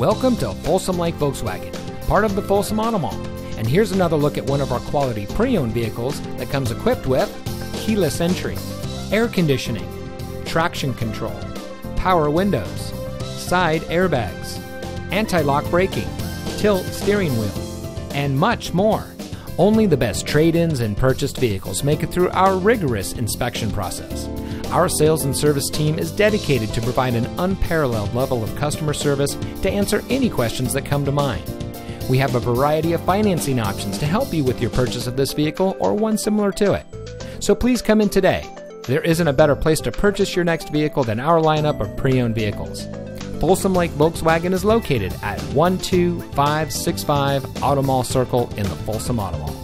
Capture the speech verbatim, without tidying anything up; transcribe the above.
Welcome to Folsom Lake Volkswagen, part of the Folsom Automall, and here's another look at one of our quality pre-owned vehicles that comes equipped with keyless entry, air conditioning, traction control, power windows, side airbags, anti-lock braking, tilt steering wheel, and much more. Only the best trade-ins and purchased vehicles make it through our rigorous inspection process. Our sales and service team is dedicated to provide an unparalleled level of customer service to answer any questions that come to mind. We have a variety of financing options to help you with your purchase of this vehicle or one similar to it. So please come in today. There isn't a better place to purchase your next vehicle than our lineup of pre-owned vehicles. Folsom Lake Volkswagen is located at one two five six five Automall Circle in the Folsom Automall.